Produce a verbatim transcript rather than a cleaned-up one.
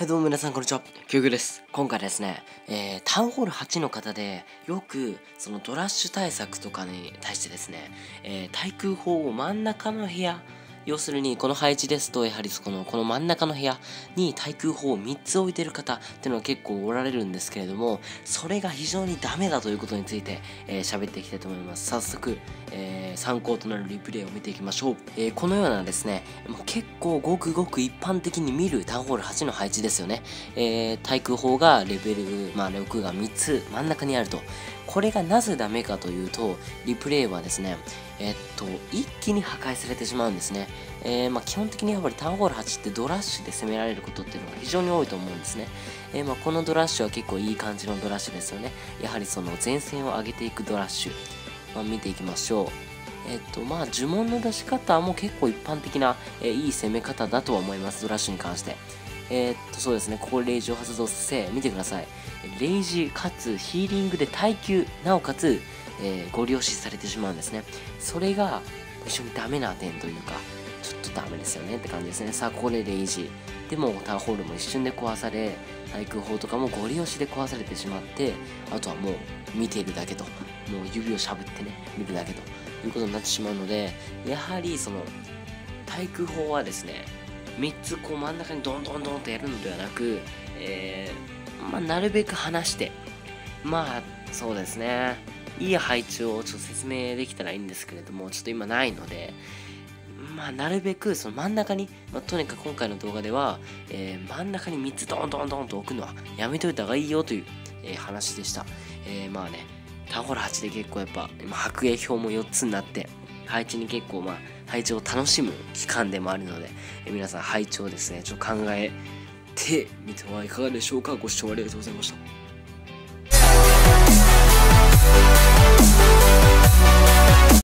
はいどうも皆さんこんにちは、キュウキュウです。今回ですね、えー、タウンホールはちの方でよくそのドラッシュ対策とかに対してですね、えー、対空砲を真ん中の部屋、要するにこの配置ですとやはりこの、この真ん中の部屋に対空砲をみっつ置いてる方っていうのは結構おられるんですけれども、それが非常にダメだということについてえー、喋っていきたいと思います。早速、えー、参考となるリプレイを見ていきましょう。えー、このようなですね、もう結構ごくごく一般的に見るタウンホールはちの配置ですよね。えー、対空砲がレベル、まあ、ろくがみっつ真ん中にあると。これがなぜダメかというと、リプレイはですね、えっと、一気に破壊されてしまうんですね。えーまあ、基本的にやっぱりタウンホールはちってドラッシュで攻められることっていうのが非常に多いと思うんですね。えーまあ、このドラッシュは結構いい感じのドラッシュですよね。やはりその前線を上げていくドラッシュ。まあ、見ていきましょう。えっと、まあ、呪文の出し方も結構一般的な、えー、いい攻め方だとは思います、ドラッシュに関して。えー、っと、そうですね、ここレイジを発動させ、見てください。レイジかつヒーリングで耐久、なおかつ、えー、ご了承されてしまうんですね。それが非常にダメな点というか、ちょっとダメですよねって感じですね。さあ、ここでレイジ。でも、タウンホールも一瞬で壊され、対空砲とかもご利用しで壊されてしまって、あとはもう見ているだけと、もう指をしゃぶってね、見るだけということになってしまうので、やはりその、対空砲はですね、みっつこう真ん中にドンドンドンとやるのではなく、えー、まあ、なるべく離して、まあ、そうですね、いい配置をちょっと説明できたらいいんですけれども、ちょっと今ないので、まあ、なるべくその真ん中に、まあ、とにかく今回の動画では、えー、真ん中にみっつドンドンドンと置くのはやめといた方がいいよという、えー、話でした。えー、まあね、タウンホールはちで結構やっぱ、白影表もよっつになって、配置に結構まあ、配置を楽しむ期間でもあるので、えー、皆さん配置をですね、ちょっと考えてみてはいかがでしょうか。ご視聴ありがとうございました。